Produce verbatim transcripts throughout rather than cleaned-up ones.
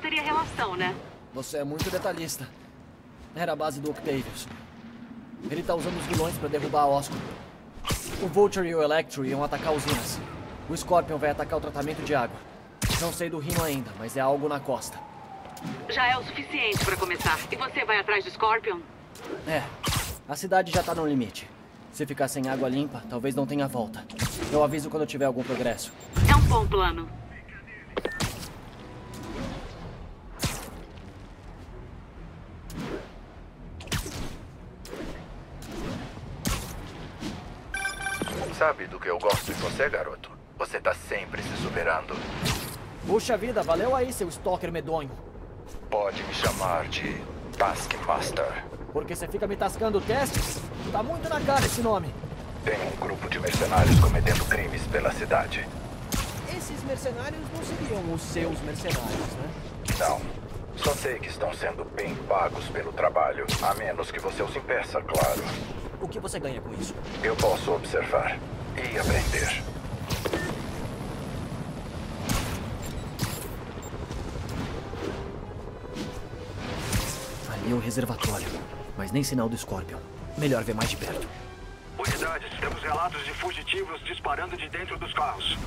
não teria relação, né? Você é muito detalhista. Era a base do Octavius. Ele tá usando os vilões pra derrubar a Oscorp. O Vulture e o Electro iam atacar usinas. O Scorpion vai atacar o tratamento de água. Não sei do Rhino ainda, mas é algo na costa. Já é o suficiente pra começar. E você vai atrás do Scorpion? É. A cidade já tá no limite. Se ficar sem água limpa, talvez não tenha volta. Eu aviso quando eu tiver algum progresso. É um bom plano. Sabe do que eu gosto em você, garoto? Você tá sempre se superando. Puxa vida, valeu aí, seu stalker medonho. Pode me chamar de Taskmaster. Porque você fica me tascando testes? Tá muito na cara esse nome. Tem um grupo de mercenários cometendo crimes pela cidade. Esses mercenários não seriam os seus mercenários, né? Não. Só sei que estão sendo bem pagos pelo trabalho. A menos que você os impeça, claro. O que você ganha com isso? Eu posso observar e aprender. Ali é o reservatório, mas nem sinal do Scorpion. Melhor ver mais de perto. Unidades, temos relatos de fugitivos disparando de dentro dos carros.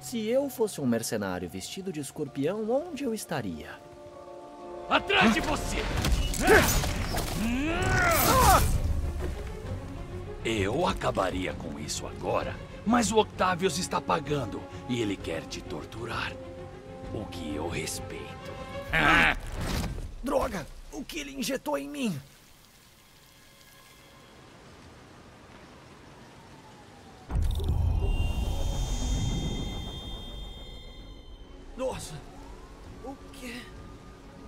Se eu fosse um mercenário vestido de escorpião, onde eu estaria? Atrás de você! Eu acabaria com isso agora, mas o Octavius está pagando e ele quer te torturar. O que eu respeito. Ah! Droga! O que ele injetou em mim? Nossa! O quê?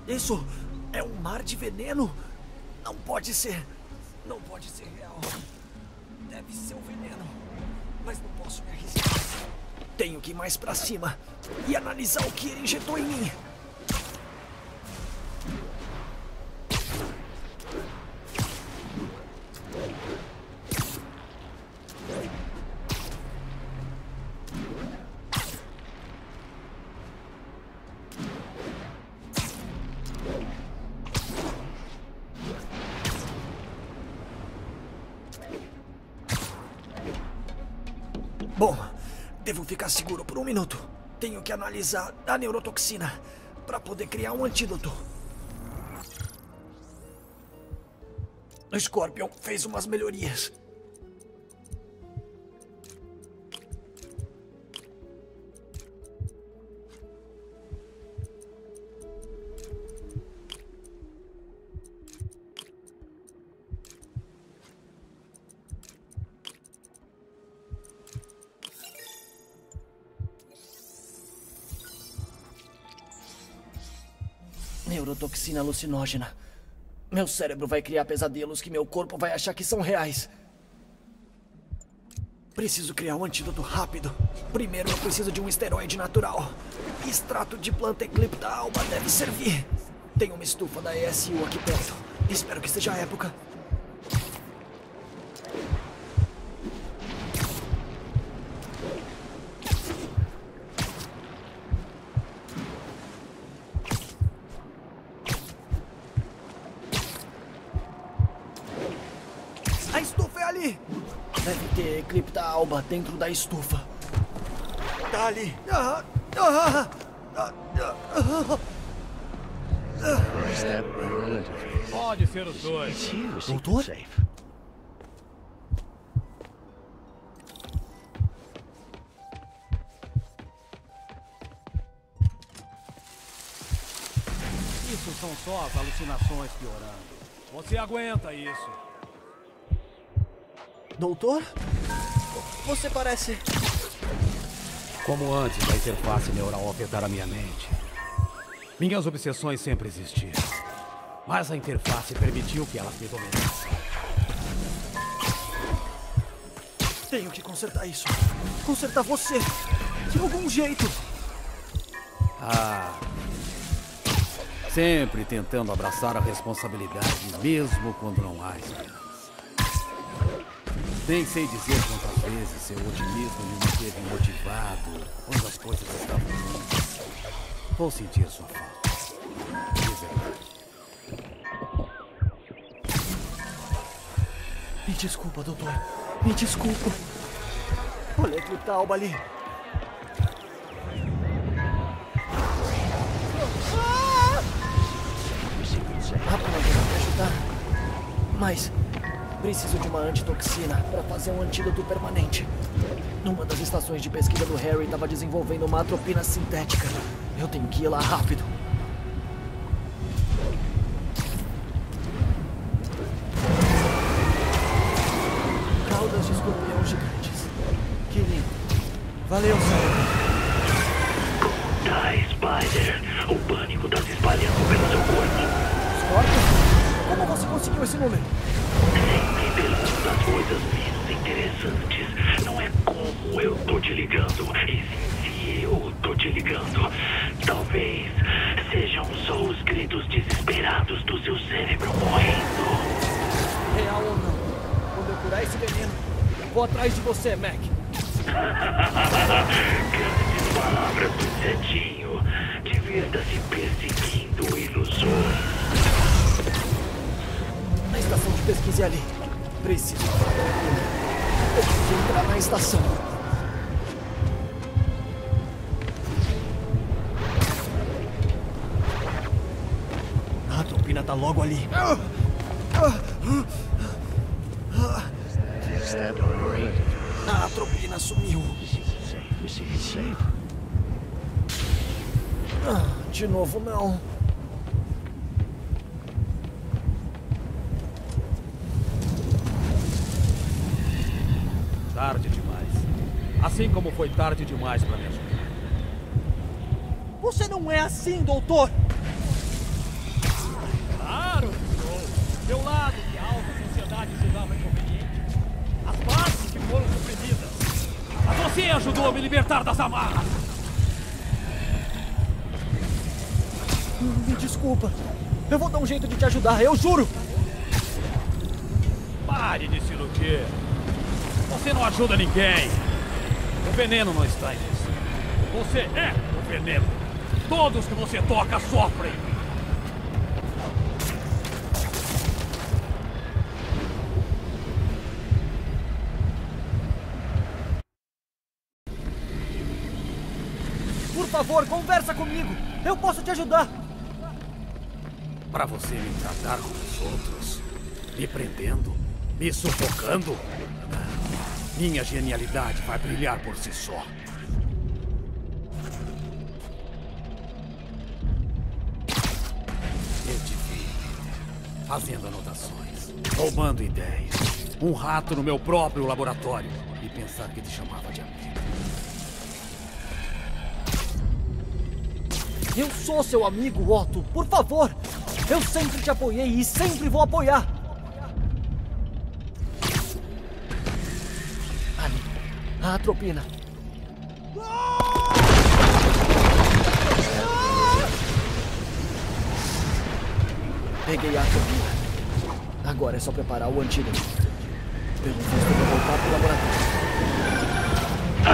Isso é um mar de veneno? Não pode ser! Não pode ser real. Deve ser um veneno, mas não posso me arriscar. Tenho que ir mais pra cima e analisar o que ele injetou em mim. Ficar seguro por um minuto. Tenho que analisar a neurotoxina para poder criar um antídoto. O Scorpion fez umas melhorias. Neurotoxina alucinógena. Meu cérebro vai criar pesadelos que meu corpo vai achar que são reais. Preciso criar um antídoto rápido. Primeiro eu preciso de um esteroide natural. Extrato de planta eclipta alba deve servir. Tem uma estufa da E S U aqui perto. Espero que seja a época. Eclipta alba dentro da estufa. Tá ali. Ah, ah, ah, ah, ah, ah. Pode ser os dois. Doutor? Isso são só as alucinações piorando. Você aguenta isso. Doutor? Você parece... Como antes da interface neural afetar a minha mente. Minhas obsessões sempre existiram. Mas a interface permitiu que elas me dominassem. Tenho que consertar isso. Consertar você. De algum jeito. Ah... Sempre tentando abraçar a responsabilidade, mesmo quando não há esperança. Nem sei dizer quantas vezes seu otimismo me manteve motivado quando as coisas estavam ruins. Pulse each is so far. Me desculpa, doutor. Me desculpa. Olha a eclipta alba ali. Ah! Rápido, eu vou ajudar. Mas preciso de uma antitoxina para fazer um antídoto permanente. Numa das estações de pesquisa do Harry estava desenvolvendo uma atropina sintética. Eu tenho que ir lá rápido. Caudas de escorpião gigantes. Que lindo. Valeu, senhor. Die, Spider. O pânico está se espalhando pelo seu corpo. Scorpion? Como você conseguiu esse número? Sempre pergunto das coisas menos interessantes. Não é como eu tô te ligando, e se eu tô te ligando. Talvez sejam só os gritos desesperados do seu cérebro morrendo. Real ou não? Quando eu curar esse veneno, vou atrás de você, Mac. Grandes palavras do Zetinho. Divirta-se perseguindo ilusões. A estação de pesquisa é ali. Preciso. Eu preciso entrar na estação. A atropina tá logo ali. A atropina sumiu. Ah, de novo não. Tarde demais. Assim como foi tarde demais para me ajudar. Você não é assim, doutor! Claro que sou! Meu lado que a alta sociedade se dava inconveniente. As partes que foram suprimidas. Mas você ajudou a me libertar das amarras! Me desculpa. Eu vou dar um jeito de te ajudar, eu juro! Pare de se iludir. Você não ajuda ninguém. O veneno não está em você. Você é o veneno. Todos que você toca sofrem. Por favor, conversa comigo. Eu posso te ajudar. Para você me tratar como os outros, me prendendo, me sufocando... Minha genialidade vai brilhar por si só. Eu te vi fazendo anotações, roubando ideias, um rato no meu próprio laboratório e pensar que te chamava de amigo. Eu sou seu amigo, Otto. Por favor, eu sempre te apoiei e sempre vou apoiar. A atropina. Peguei a atropina. Agora é só preparar o antídoto. Pelo visto, eu vou voltar pro laboratório.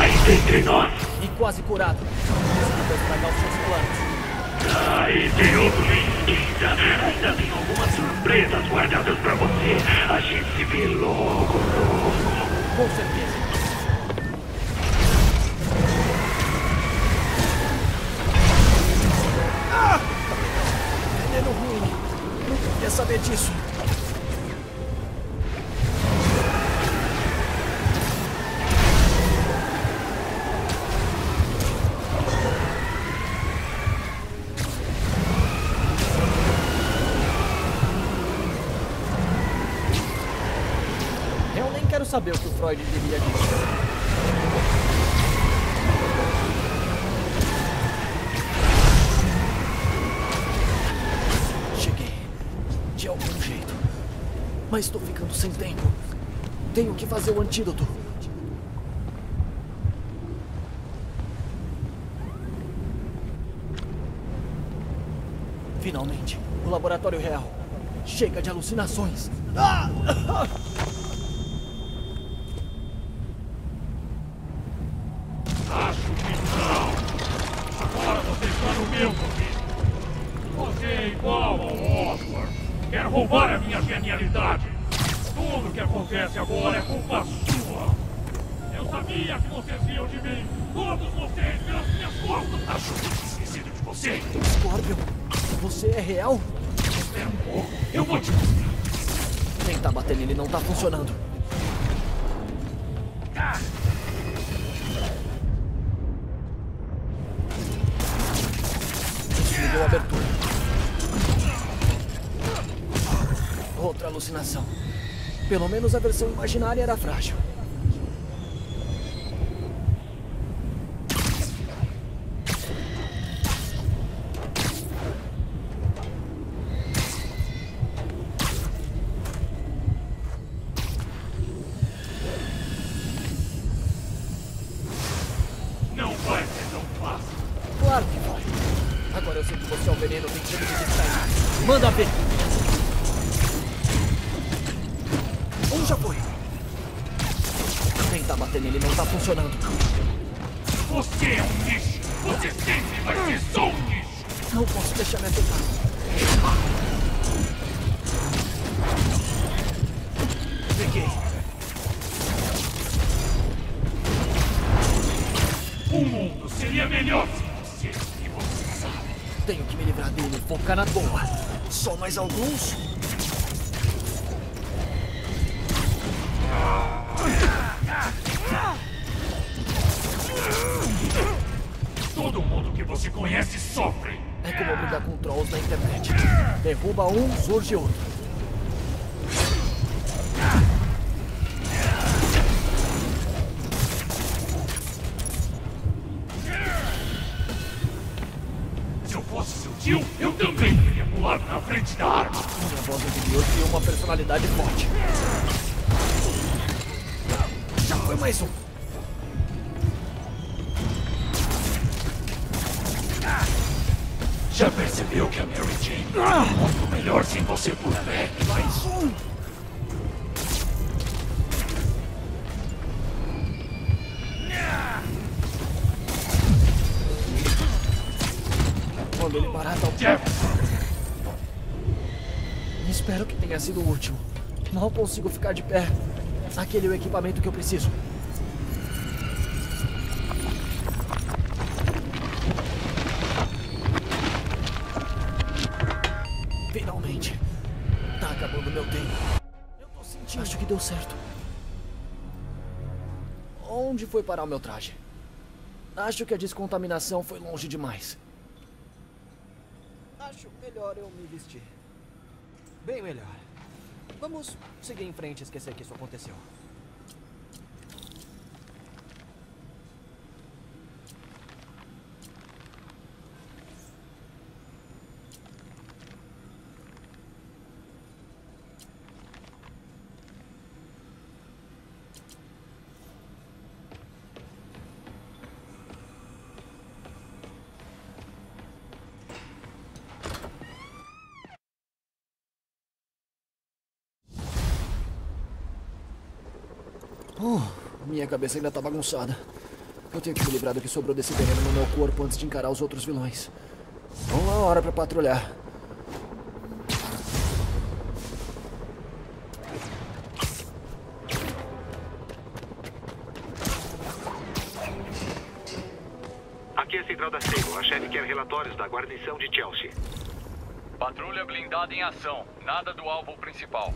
Ainda entre nós. E quase curado. Desculpa estragar os seus planos. Ah, e tem outro esquerda. Ainda tem algumas surpresas guardadas pra você. A gente se vê logo, logo. Com certeza. Quer saber disso? Eu nem quero saber o que o Freud diria disso. Mas estou ficando sem tempo. Tenho que fazer o antídoto. Finalmente, o laboratório real. Chega de alucinações. Ah! Acho que não. Agora você está no meio. meu duvido. Você é igual ao Oscar. Quer roubar a minha genialidade. Tudo que acontece agora é culpa sua. Eu sabia que vocês riam de mim. Todos vocês pelas minhas costas. Acho que eu tinha esquecido de você. Scorpion, você é real? Espera um pouco. Eu vou te mostrar. Tentar bater nele não tá funcionando. Ah! Desligou a abertura. Outra alucinação. Pelo menos a versão imaginária era frágil. Mais alguns? Todo mundo que você conhece sofre. É como brigar com trolls na internet. Derruba um, surge outro. Se eu fosse seu tio, eu também teria pulado na frente da arma. Minha voz anterior tinha uma personalidade forte. Já foi mais um. Já percebeu que a Mary Jane ah. é muito melhor sem você por perto? Mais um. Quando ele parar, tá o tempo. Espero que tenha sido o último. Mal consigo ficar de pé. Aquele é o equipamento que eu preciso. Finalmente. Tá acabando meu tempo. Eu tô sentindo. Acho que deu certo. Onde foi parar o meu traje? Acho que a descontaminação foi longe demais. Acho melhor eu me vestir. Bem melhor. Vamos seguir em frente e esquecer que isso aconteceu. Minha cabeça ainda tá bagunçada. Eu tenho que me livrar do que sobrou desse veneno no meu corpo antes de encarar os outros vilões. Não há hora pra patrulhar. Aqui é a central da Sable. A chefe quer relatórios da guarnição de Chelsea. Patrulha blindada em ação. Nada do alvo principal.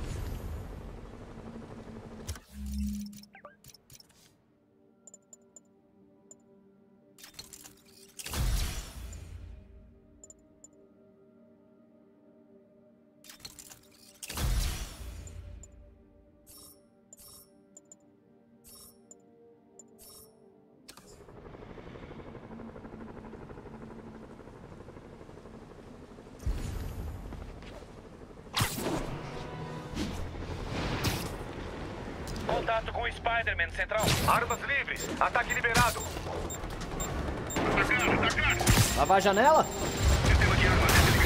Contato com o Spider-Man Central. Armas livres. Ataque liberado. Atacando, atacando. Lavar a janela? Sistema de armas desligado.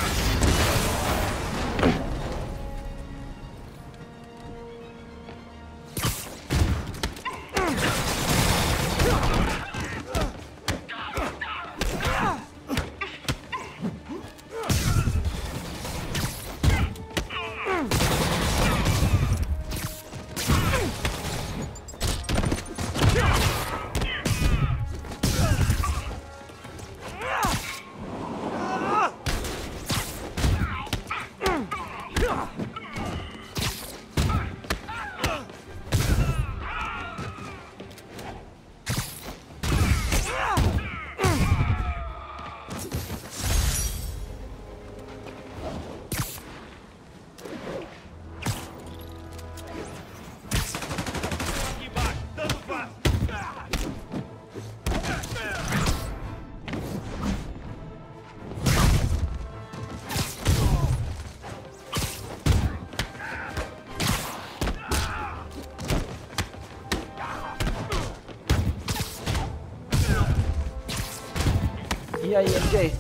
aí, M J,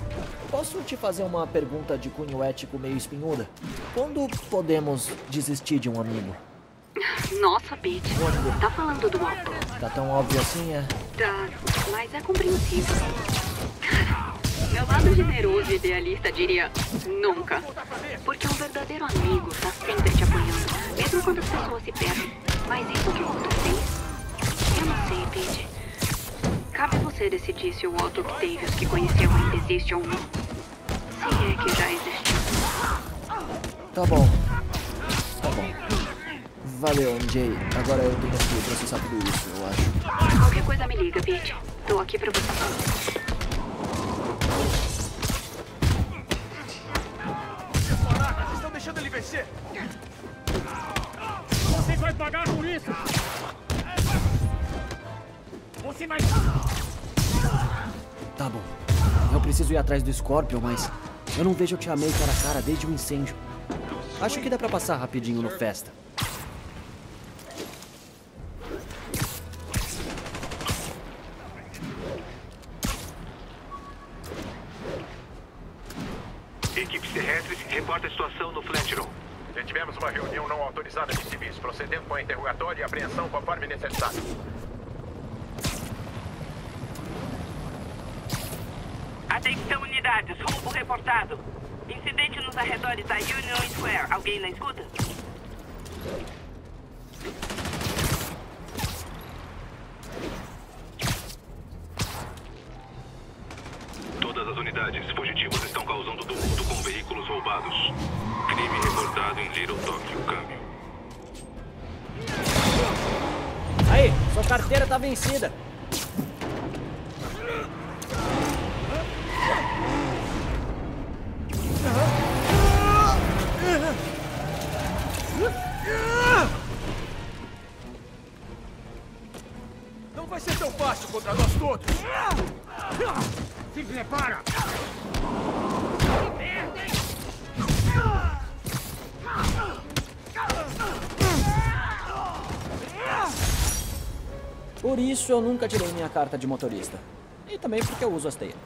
posso te fazer uma pergunta de cunho ético meio espinhuda? Quando podemos desistir de um amigo? Nossa, Pete. Tá falando do Otto. Tá tão óbvio assim, é? Tá, mas é compreensível. Cara, meu lado generoso e idealista diria nunca. Porque um verdadeiro amigo tá sempre te apoiando, mesmo quando as pessoas se perdem. Mas isso que o Otto fez? Eu não sei, Pete. Cabe você decidir se o Otto Davis que conheceu ainda existe ou não. Se é que já existiu. Tá bom. Tá bom. Valeu, M J. Agora eu tenho que processar tudo isso, eu acho. Qualquer coisa me liga, Pete. Tô aqui pra você. Caraca, vocês estão deixando ele vencer! Você vai pagar por isso! Você vai... Tá bom. Eu preciso ir atrás do Scorpion, mas... eu não vejo eu te amei cara a cara desde o incêndio. Acho que dá pra passar rapidinho no festa. Reporta a situação no Flat Room. Já tivemos uma reunião não autorizada de civis, procedendo com a interrogatório e apreensão conforme necessário. Atenção, unidades. Roubo reportado. Incidente nos arredores da Union Square. Alguém na escuta? Todas as unidades fugitivas estão causando tumulto com veículos roubados. Crime reportado em Little Tokyo, câmbio. Aí, sua carteira tá vencida. Não vai ser tão fácil contra nós todos. Se prepara! Por isso eu nunca tirei minha carta de motorista. E também porque eu uso as teias.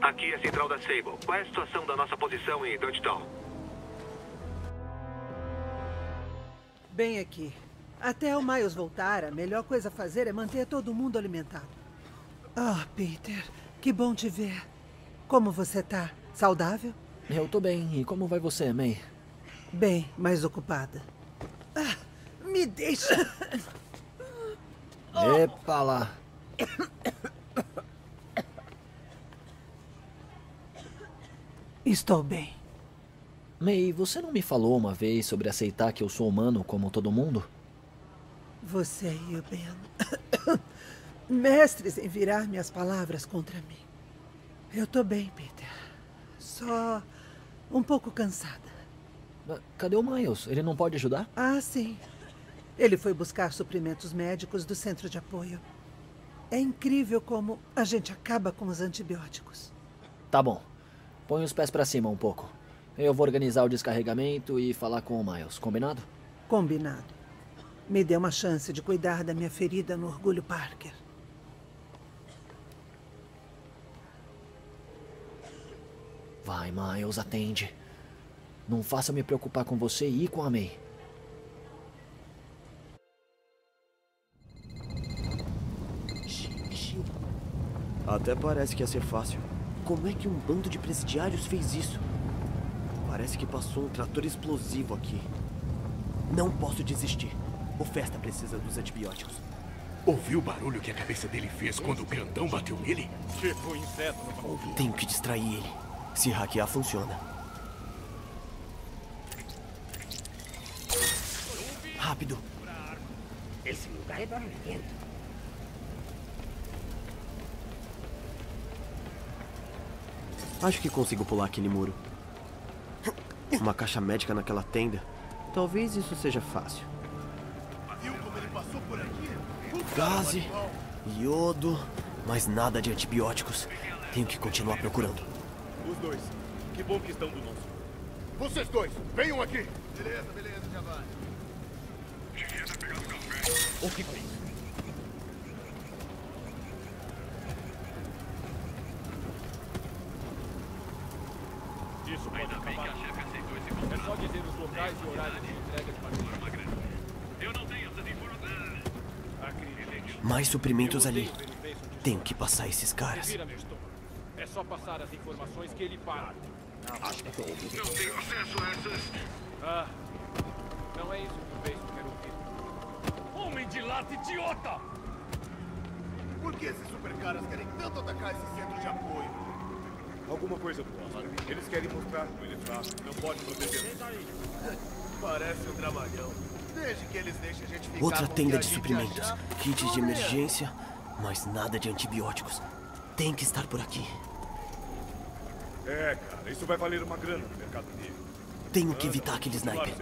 Aqui é a central da Sable. Qual é a situação da nossa posição em Dutch Town? Bem aqui. Até o Miles voltar, a melhor coisa a fazer é manter todo mundo alimentado. Ah, oh, Peter, que bom te ver. Como você tá? Saudável? Eu tô bem. E como vai você, May? Bem, mas ocupada. Ah, me deixa... Epa lá. Estou bem. May, você não me falou uma vez sobre aceitar que eu sou humano como todo mundo? Você e o Ben... mestres em virar minhas palavras contra mim. Eu tô bem, Peter. Só um pouco cansada. Cadê o Miles? Ele não pode ajudar? Ah, sim. Ele foi buscar suprimentos médicos do centro de apoio. É incrível como a gente acaba com os antibióticos. Tá bom. Põe os pés pra cima um pouco. Eu vou organizar o descarregamento e falar com o Miles, combinado? Combinado. Me dê uma chance de cuidar da minha ferida no orgulho Parker. Vai, Miles, atende. Não faça me preocupar com você e com a May. Até parece que ia ser fácil. Como é que um bando de presidiários fez isso? Parece que passou um trator explosivo aqui. Não posso desistir. O Festa precisa dos antibióticos. Ouviu o barulho que a cabeça dele fez quando o grandão bateu nele? Tipo um inseto no barulho. Tenho que distrair ele. Se hackear, funciona. Rápido. Esse lugar é barulhento. Acho que consigo pular aquele muro. Uma caixa médica naquela tenda. Talvez isso seja fácil. Viu como ele passou por aqui? Gás, iodo, mas nada de antibióticos. Tenho que continuar procurando. Os dois. Que bom que estão do nosso. Vocês dois, venham aqui. Beleza, beleza, já vai. Cheguei, tá pegando o carro, velho. Ô, fica aí. Isso pode acabar. É só dizer os locais e horários de entrega de parceiro. Eu não tenho essas informações. Mais suprimentos ali. Tenho que passar esses caras. É só passar as informações que ele para. Não tenho acesso a essas. Ah, não é isso que o Beijo quer ouvir. Homem de lata, idiota! Por que esses supercaras querem tanto atacar esse centro de apoio? Alguma coisa boa. Eles querem mostrar como eles fazem. Não pode proteger. Parece um trabalhão. Desde que eles deixem a gente ficar. Outra tenda de suprimentos. Já... Kits de emergência, mas nada de antibióticos. Tem que estar por aqui. É, cara, isso vai valer uma grana no mercado livre. Tenho que evitar aquele sniper.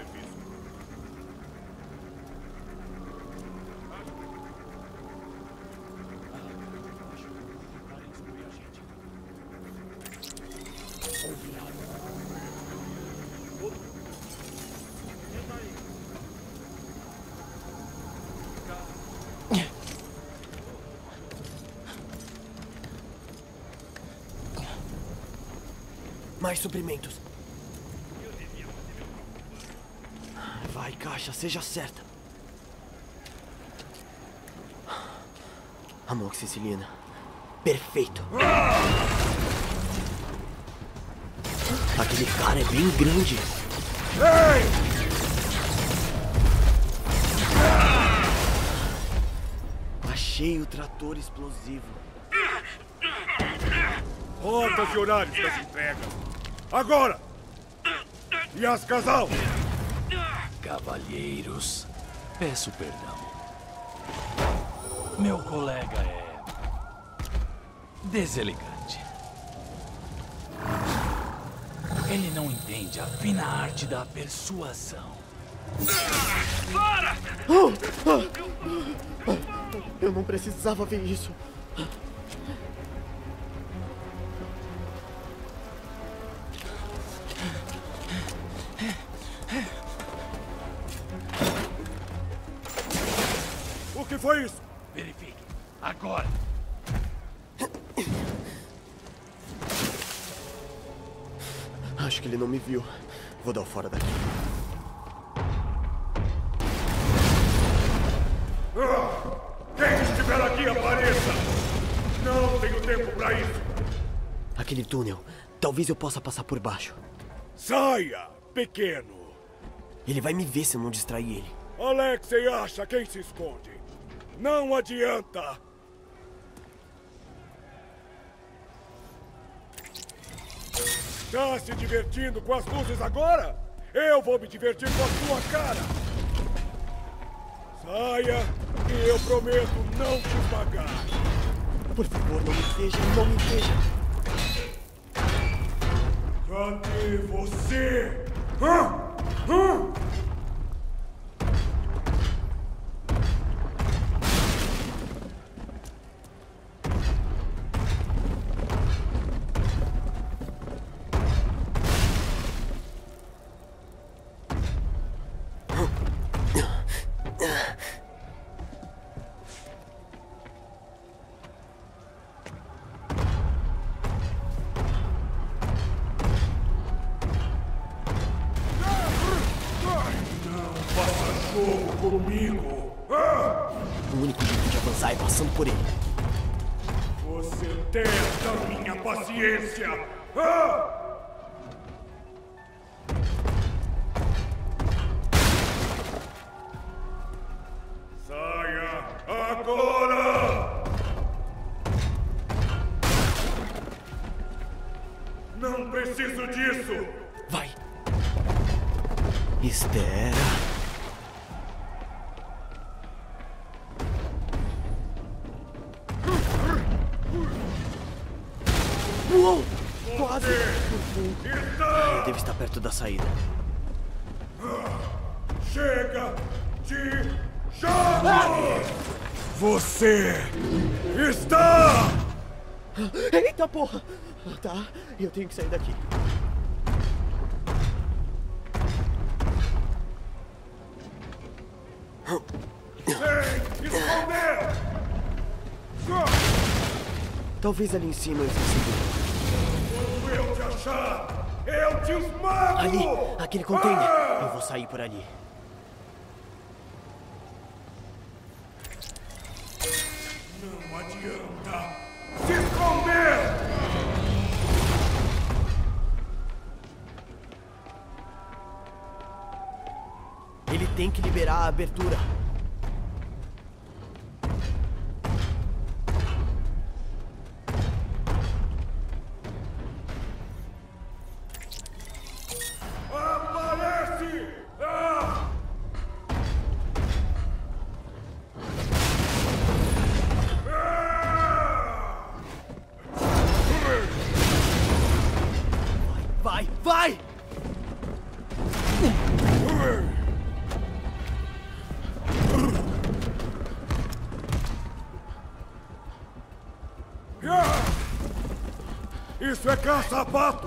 Mais suprimentos. Vai, caixa, seja certa. Amoxicilina. Perfeito. Aquele cara é bem grande. Achei o trator explosivo. Rotas e horários das entregas. Agora! E as casal! Cavalheiros, peço perdão. Meu colega é... deselegante. Ele não entende a fina arte da persuasão. Para! Eu não precisava ver isso. Foi isso? Verifique. Agora. Acho que ele não me viu. Vou dar o fora daqui. Quem estiver aqui, apareça! Não tenho tempo pra isso. Aquele túnel. Talvez eu possa passar por baixo. Saia, pequeno. Ele vai me ver se eu não distrair ele. Alexei acha quem se esconde. Não adianta! Tá se divertindo com as luzes agora? Eu vou me divertir com a sua cara! Saia e eu prometo não te pagar! Por favor, não me veja, não me veja! Cadê você? Hã? Hã? Porra! Tá, eu tenho que sair daqui. Talvez ali em cima eu consiga. Eu te achar! Eu te esmago! Ali! Aquele container! Ah! Eu vou sair por ali. Não adianta! Se esconder! Ele tem que liberar a abertura. Isso é caça-pato!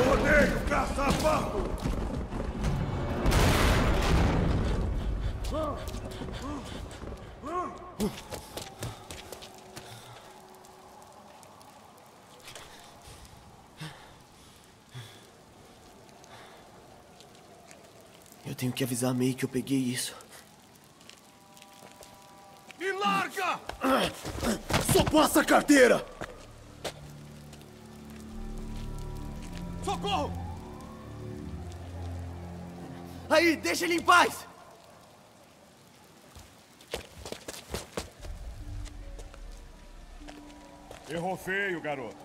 Odeio caça-pato! Eu tenho que avisar a May que eu peguei isso. Me larga! Só passa a carteira! Socorro! Aí, deixa ele em paz! Errou feio, garoto.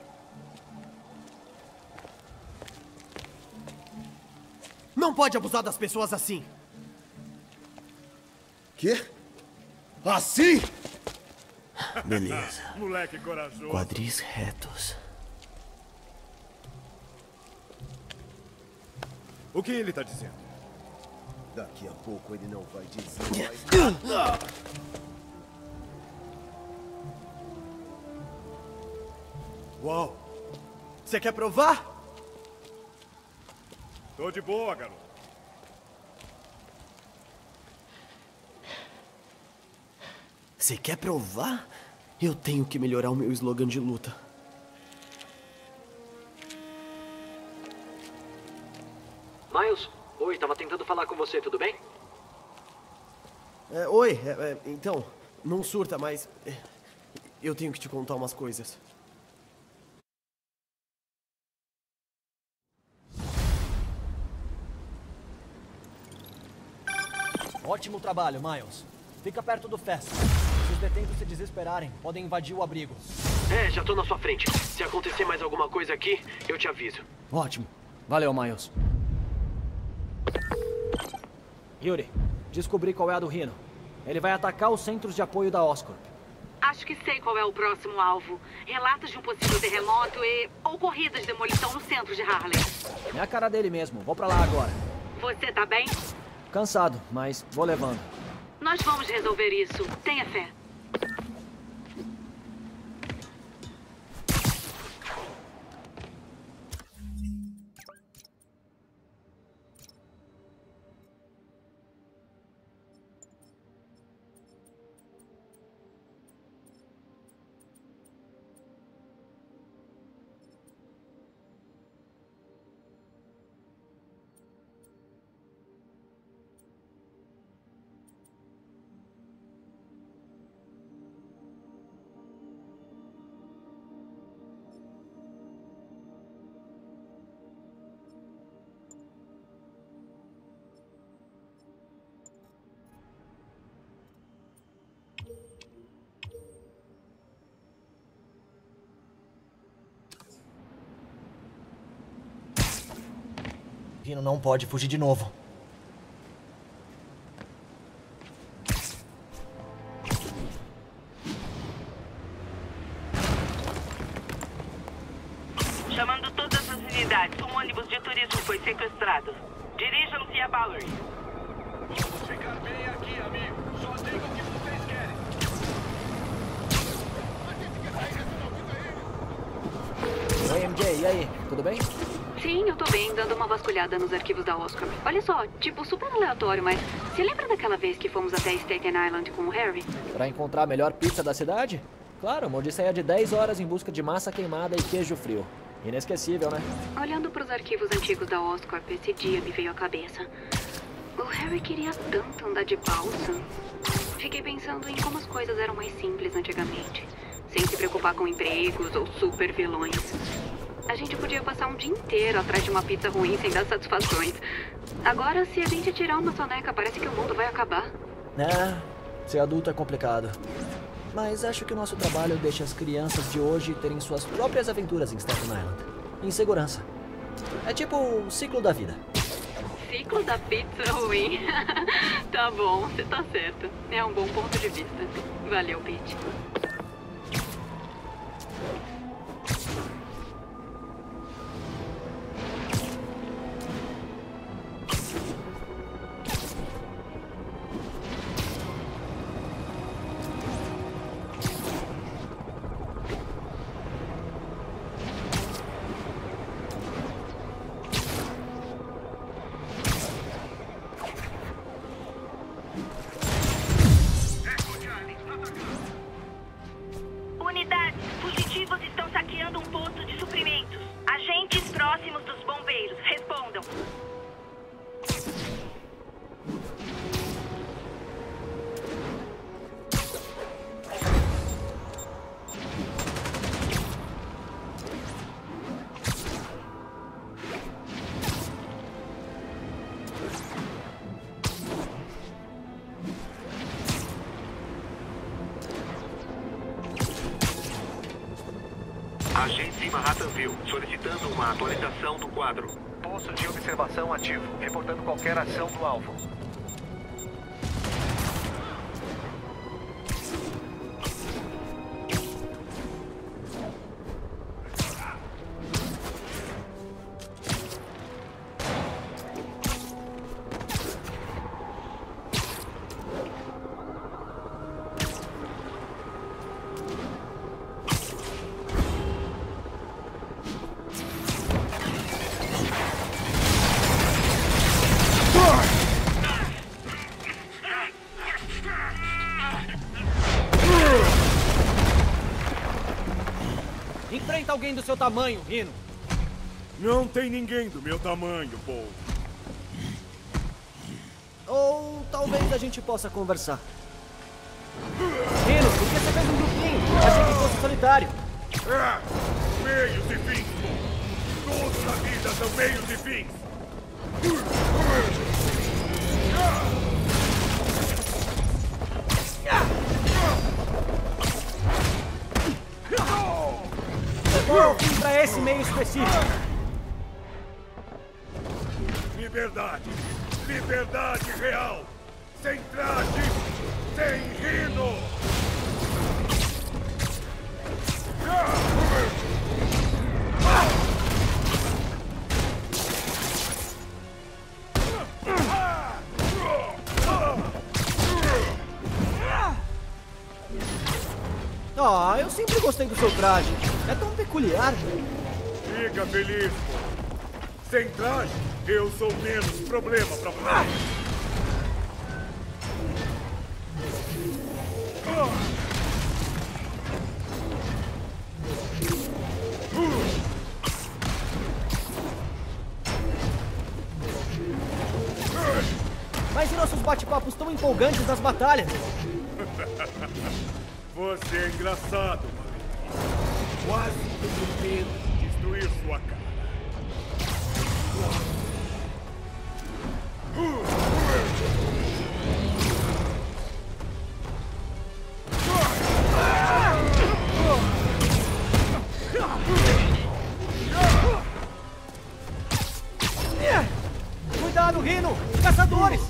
Não pode abusar das pessoas assim. Quê? Assim? Beleza. Moleque corajoso. Quadris retos. O que ele tá dizendo? Daqui a pouco ele não vai dizer mais nada. Uau! Você quer provar? Tô de boa, garoto. Você quer provar? Eu tenho que melhorar o meu slogan de luta. Miles, oi, tava tentando falar com você, tudo bem? É, oi, é, é, então, não surta, mas é, eu tenho que te contar umas coisas. Ótimo trabalho, Miles. Fica perto do Festa. Se os detentos se desesperarem, podem invadir o abrigo. É, já tô na sua frente. Se acontecer mais alguma coisa aqui, eu te aviso. Ótimo. Valeu, Miles. Yuri, descobri qual é a do Rhino. Ele vai atacar os centros de apoio da Oscorp. Acho que sei qual é o próximo alvo. Relatos de um possível terremoto e... ou corridas de demolição no centro de Harlem. É a cara dele mesmo. Vou pra lá agora. Você tá bem? Cansado, mas vou levando. Nós vamos resolver isso. Tenha fé. Rhino não pode fugir de novo. Chamando todas as unidades, um ônibus de turismo foi sequestrado. Dirijam-se a Bowery. Vamos ficar bem aqui, amigo. Só digam o que vocês querem. O M J, e aí? Tudo bem? Sim, eu tô bem, dando uma vasculhada nos arquivos da Oscorp. Olha só, tipo, super aleatório, mas você lembra daquela vez que fomos até Staten Island com o Harry? Pra encontrar a melhor pizza da cidade? Claro, uma odisseia de dez horas em busca de massa queimada e queijo frio. Inesquecível, né? Olhando pros arquivos antigos da Oscorp, esse dia me veio à cabeça. O Harry queria tanto andar de balsa. Fiquei pensando em como as coisas eram mais simples antigamente. Sem se preocupar com empregos ou super vilões. A gente podia passar um dia inteiro atrás de uma pizza ruim sem dar satisfações. Agora, se a gente tirar uma soneca, parece que o mundo vai acabar. É, ser adulto é complicado. Mas acho que o nosso trabalho deixa as crianças de hoje terem suas próprias aventuras em Staten Island. Em segurança. É tipo o ciclo da vida. Ciclo da pizza ruim? Tá bom, você tá certo. É um bom ponto de vista. Valeu, Pete. Solicitando uma atualização do quadro. Posto de observação ativo, reportando qualquer ação do alvo. Alguém do seu tamanho, Rhino. Não tem ninguém do meu tamanho, Paul. Ou talvez a gente possa conversar. Rhino, por que você fez um grupinho? Achei que fosse solitário. Ah, meios e fins. Todos na vida são meios e fins. Ah! Para esse meio específico. Liberdade. Liberdade real. Sem traje. Sem Rhino. Ah, eu sempre gostei do seu traje. É tão peculiar. Fica feliz, pô. Sem traje, eu sou menos problema pra você. Mas e nossos bate-papos tão empolgantes nas batalhas? Você é engraçado, mano. Quase todo medo de destruir sua cara. Cuidado, Rhino! Caçadores!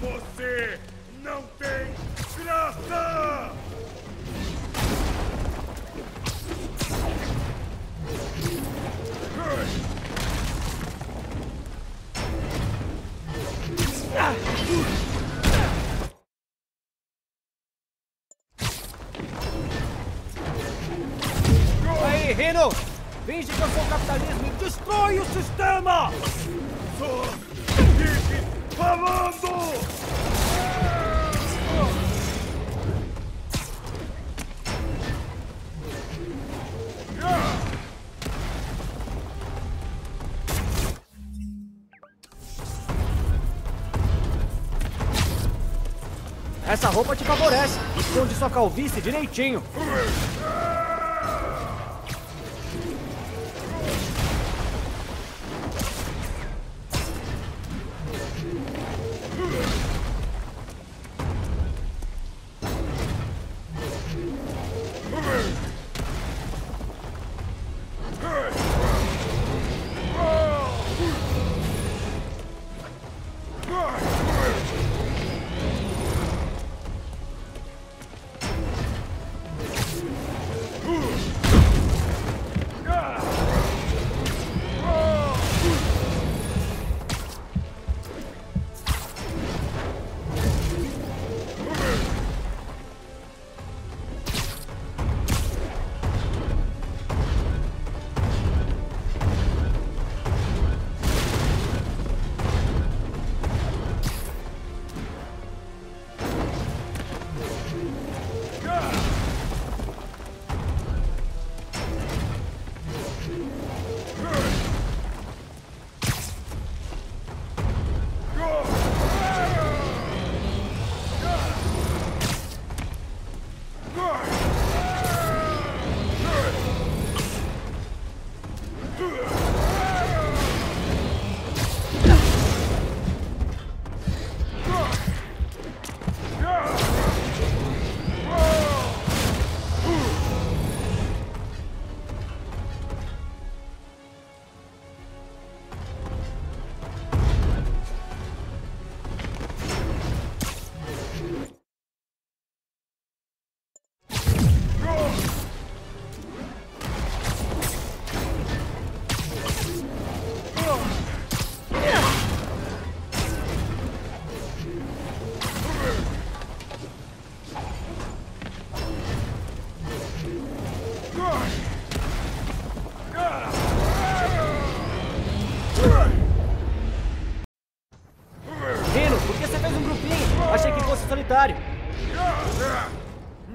Você não tem graça! Aí, Rhino! Finge que eu sou capitalismo Destrói o sistema! Falando! Essa roupa te favorece, esconde sua calvície direitinho.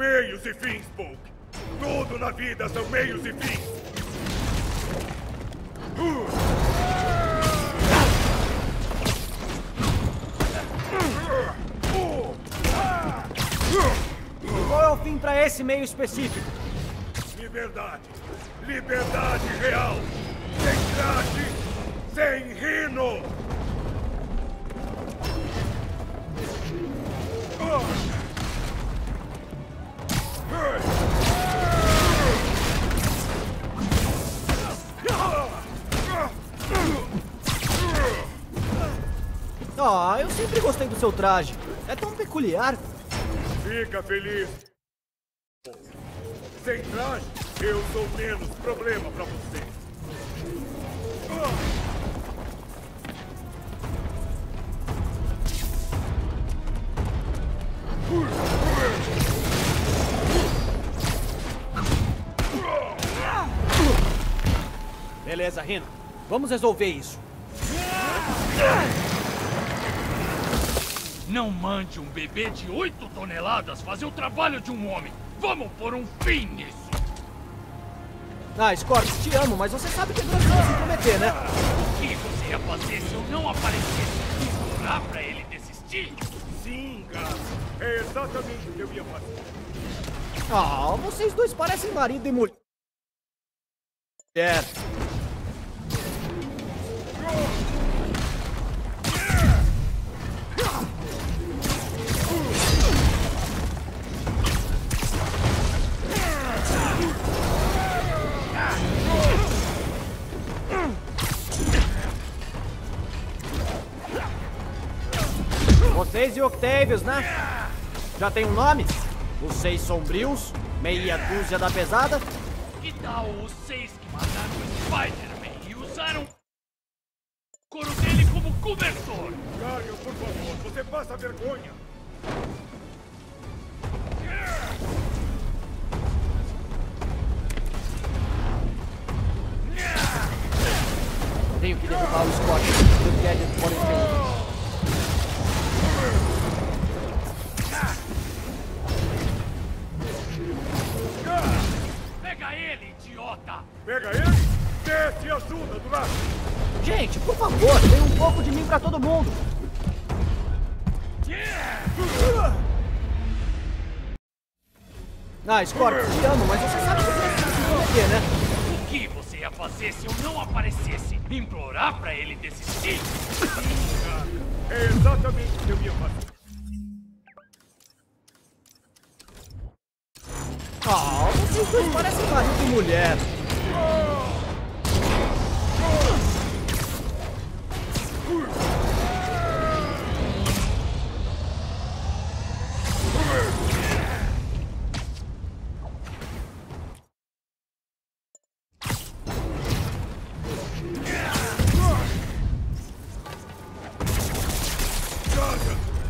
Meios e fins, Polk. Tudo na vida são meios e fins. Qual é o fim para esse meio específico? Liberdade. Liberdade real. Sem traje, sem rino. Oh. Ah, eu sempre gostei do seu traje. É tão peculiar. Fica feliz. Sem traje, eu sou menos problema pra você. Ah. Beleza, Rhino. Vamos resolver isso. Não mande um bebê de oito toneladas fazer o trabalho de um homem. Vamos pôr um fim nisso. Ah, Scorp, te amo, mas você sabe que é grosseiro se prometer, né? O que você ia fazer se eu não aparecesse e implorar pra ele desistir? Sim, gato. É exatamente o que eu ia fazer. Ah, vocês dois parecem marido e mulher. É. Vocês e Octavius, né? Já tem um nome? Os seis sombrios, meia dúzia da pesada. Que tal os seis que mataram o Spider-Man e usaram o couro dele como cobertor? Caio, por favor, você passa vergonha. tenho que derrubar os corpos. Os gadgets podem ser úteis. Pega ele, idiota! Pega ele? Desce e ajuda, Duraco! Gente, por favor, dê um pouco de mim pra todo mundo! Yeah. Ah, Scorp, te amo, mas você sabe que você ia fazer, né? O que você ia fazer se eu não aparecesse? Implorar pra ele desistir? É exatamente o que eu ia fazer. Ah, oh, vocês dois parecem marido e mulher.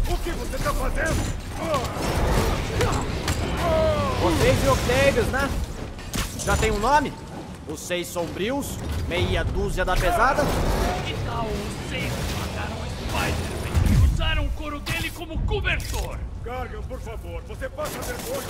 O que você está fazendo? Vocês e Octavius, né? Já tem um nome? Os seis sombrios, meia dúzia da pesada? Que tal os seis que mataram o Spider-Man e usaram o couro dele como cobertor? Gargan, por favor, você passa vergonha.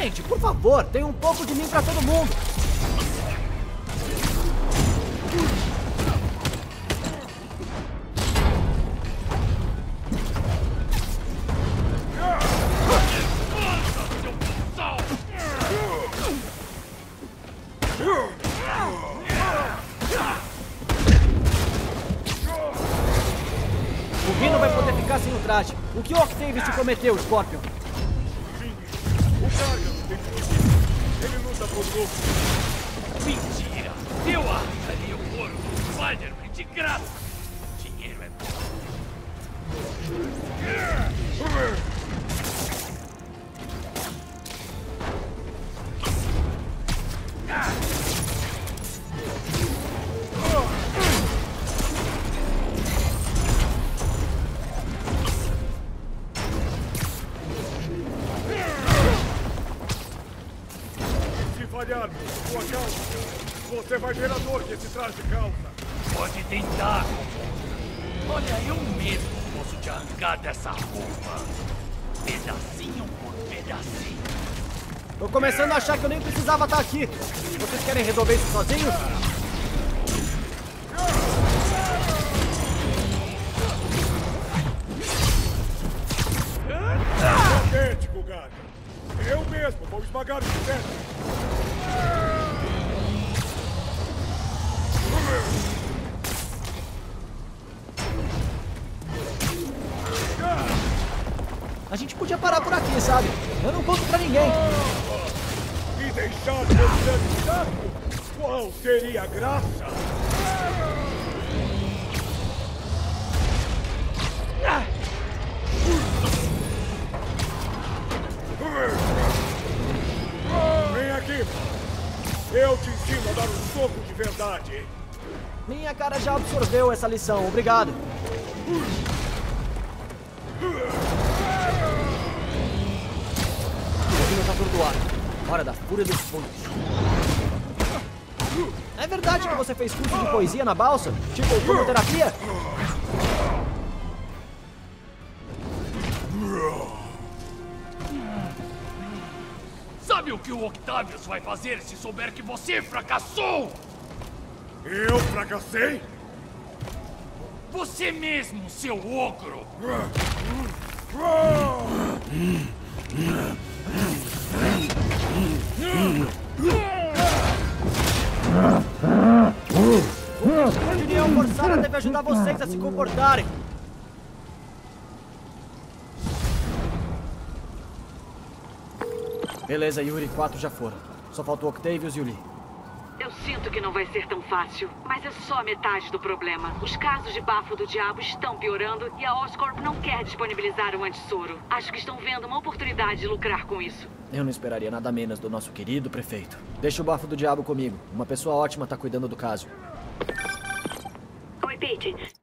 Gente, por favor, tem um pouco de mim pra todo mundo. O Rhino vai poder ficar sem o traje. O que o Octavius te prometeu, Scorpion? Ele luta por pouco. Mentira! Eu arrancaria o ouro do Spider-Man de graça! Dinheiro é bom! Você vai ver a dor que esse traje causa. Pode tentar. Olha, eu mesmo posso te arrancar dessa roupa. Pedacinho por pedacinho. Tô começando a achar que eu nem precisava estar aqui. Vocês querem resolver isso sozinhos? Patético, gato. Eu mesmo vou esmagar o teto. A gente podia parar por aqui, sabe? Eu não conto pra ninguém. E deixar de estar qual seria a graça? Vem aqui. Eu te ensino a dar um soco de verdade. Minha cara já absorveu essa lição, obrigado. O Rhino tá atordoado. Hora da fúria dos fundos. É verdade que você fez curso de poesia na balsa? Tipo terapia? Sabe o que o Octavius vai fazer se souber que você fracassou? Eu fracassei? Você mesmo, seu ogro! A união forçada deve ajudar vocês a se comportarem. Beleza, Yuri, quatro já foram. Só faltou Octavius e o Lee. Eu sinto que não vai ser tão fácil, mas é só metade do problema. Os casos de bafo do diabo estão piorando e a Oscorp não quer disponibilizar um antissoro. Acho que estão vendo uma oportunidade de lucrar com isso. Eu não esperaria nada menos do nosso querido prefeito. Deixa o bafo do diabo comigo. Uma pessoa ótima tá cuidando do caso. Oi, Pete.